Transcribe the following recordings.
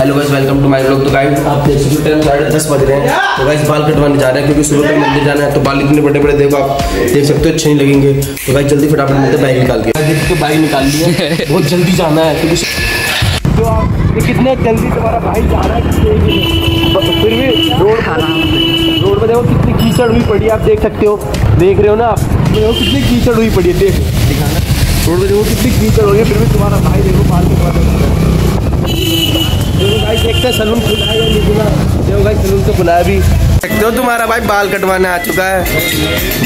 Hello guys, welcome to my vlog. तो guys आप देख सकते हो टाइम 10:30 बज रहे हैं। तो गाइस बाल कटवाने जा रहे हैं क्योंकि सुबह तक मंदिर जाना है। तो बाल इतने बड़े बड़े देखो आप देख सकते हो, अच्छे नहीं लगेंगे। तो गाइस जल्दी फटाफट मिलते बाइक निकाल के, बाइक निकाल ली है, बहुत जल्दी जाना है क्योंकि तो आप कितने जल्दी तुम्हारा भाई जा रहा है। फिर भी रोड खाना, रोड पर देखो कितनी कीचड़ हुई पड़ी है, आप देख सकते हो, देख रहे हो ना आप, देखो कितनी कीचड़ हुई पड़ी है, देखो दिखाना रोड पर देखो कितनी कीचड़ हो गई। फिर भी तुम्हारा भाई देखो बाल कटवा, देखते हैं सलून खुला है या नहीं खुला। देखो भाई सलून तो खुला है अभी, देखते हो तुम्हारा भाई बाल कटवाने आ चुका है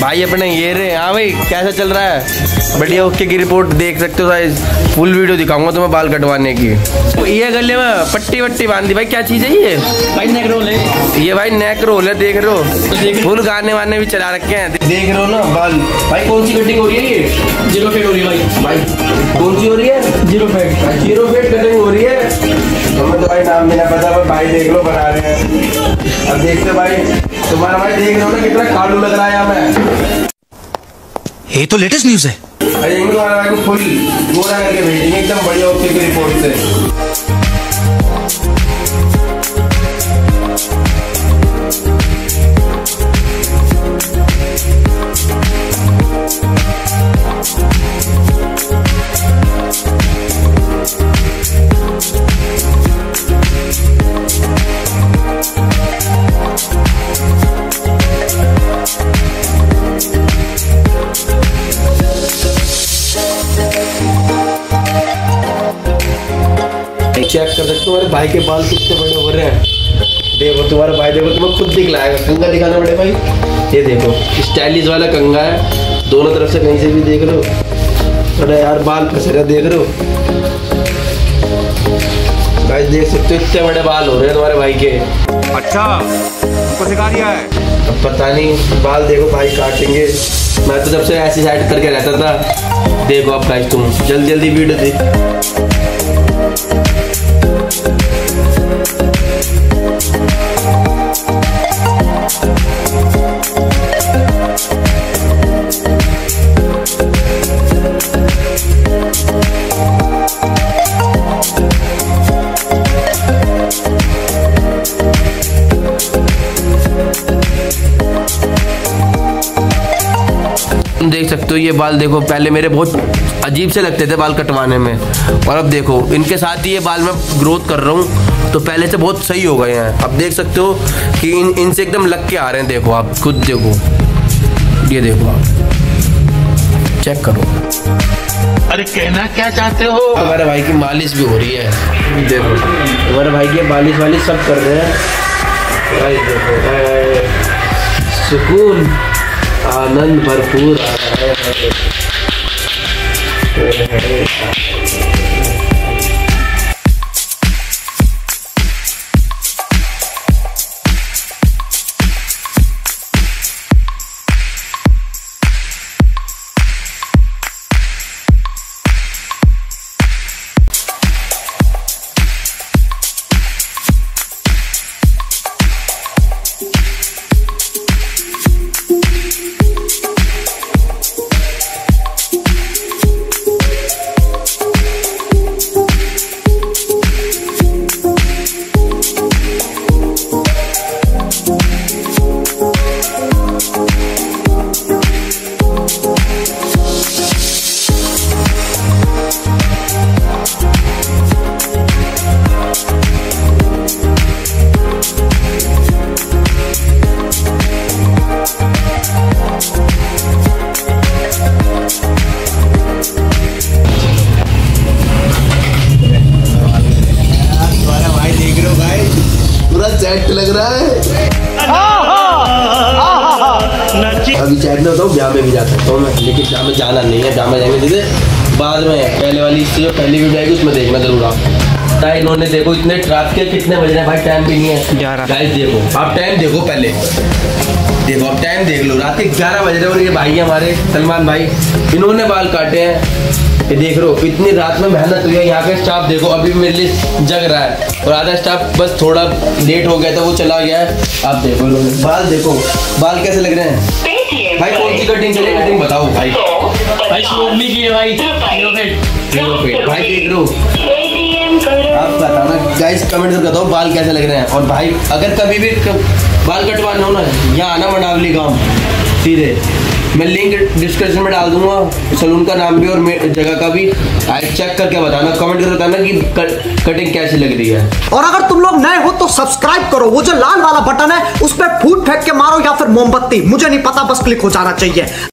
भाई अपने ये रे। हाँ भाई कैसा चल रहा है, बढ़िया। ओके की रिपोर्ट देख सकते हो गाइस, फुल वीडियो दिखाऊंगा तुम्हें बाल कटवाने की। ये गले में पट्टी वट्टी बांध दी भाई, क्या चीज़ है ये भाई? नेक रोल है ये भाई, नेक रोल है, देख रहे हो। फुल गाने वाने भी चला रखे हैं, देख रहे हो ना। बाल भाई कौन सी कटिंग हो रही है? ये जीरो फेड हो रही है भाई। कौन सी हो रही है? जीरो फेड कटिंग हो रही है। हमें तो भाई नाम भी ना पता, पर भाई देख लो बना रहे हैं। अब देखते भाई तुम्हारा भाई, देख लो ना कितना कालू लग रहा है हमें। ये तो लेटेस्ट न्यूज़ है भाई, तुम्हारा भाई को फुल गोरा करके भेजेंगे एकदम बढ़िया। ओके की रिपोर्ट चेक कर सकते हो तुम्हारे भाई के बाल कितने बड़े हो रहे हैं। देखो तुम्हारा भाई, देखो तुम्हें खुद दिखलाएगा। कंगा दिखाना पड़े भाई, ये देखो स्टाइलिश वाला कंगा है, दोनों तरफ से कहीं से भी देख रहे हो। अरे यार बाल पसेरा देख रहे हो भाई, देख सकते हो इतने बड़े बाल हो रहे हैं तुम्हारे भाई के। अच्छा हमको सिखा दिया है, अब पता नहीं बाल देखो भाई काटेंगे। मैं तो जब से ऐसी साइड करके रहता था। देखो अब भाई तुम जल्दी जल्दी वीडियो देख। तुम देख सकते हो ये बाल देखो, पहले मेरे बहुत अजीब से लगते थे बाल कटवाने में, और अब देखो इनके साथ ही ये बाल मैं ग्रोथ कर रहा हूँ, तो पहले से बहुत सही हो गए हैं। अब देख सकते हो कि इनसे एकदम लग के आ रहे हैं। देखो आप खुद देखो, ये देखो आप चेक करो। अरे कहना क्या चाहते हो? हमारे भाई की मालिश भी हो रही है, देखो हमारे भाई की मालिश वालिश सब कर रहे हैं भाई। देखो सुकून आनंद भरपूर आ रहा है। लग रहा है अभी चैट में होता हूँ, ब्याह में भी जा सकता हूँ मैं, लेकिन ब्याह में जाना नहीं है। ब्याह में जाएंगे जैसे बाद में, पहले वाली इससे जो पहली वीडियो आएगी उसमें देखना जरूर आप। भाई इन्होंने देखो इतने ट्रैप के कितने बज रहे हैं भाई, टाइम भी नहीं है गाइस। देखो आप टाइम देखो, पहले देखो आप टाइम देख लो, रात के 11 बज रहे हैं। और ये भाई हमारे सलमान भाई, इन्होंने बाल काटे हैं, ये देख रहे हो। इतनी रात में मेहनत हुई है। यहाँ का स्टाफ देखो अभी मेरे लिए जग रहा है, और आधा स्टाफ बस थोड़ा लेट हो गया था वो चला गया है। आप देखो बाल, देखो बाल कैसे लग रहे हैं भाई। कौन सी कटिंग चले, कटिंग बताओ भाई। भाई की है भाई, देख रहे हो आप बताना गाइस, कमेंट करके बताओ बाल कैसे लग रहे हैं। और भाई अगर कभी भी बाल कटवाना हो ना, यहाँ आना मंडावली गांव सीधे, मैं लिंक डिस्क्रिप्शन में डाल दूंगा, सलून का नाम भी और जगह का भी। आई चेक करके बताना, कमेंट करके बताना कि कटिंग कैसी लग रही है। और अगर तुम लोग नए हो तो सब्सक्राइब करो, वो जो लाल वाला बटन है उस पर फूट फेंक के मारो या फिर मोमबत्ती, मुझे नहीं पता, बस क्लिक हो जाना चाहिए।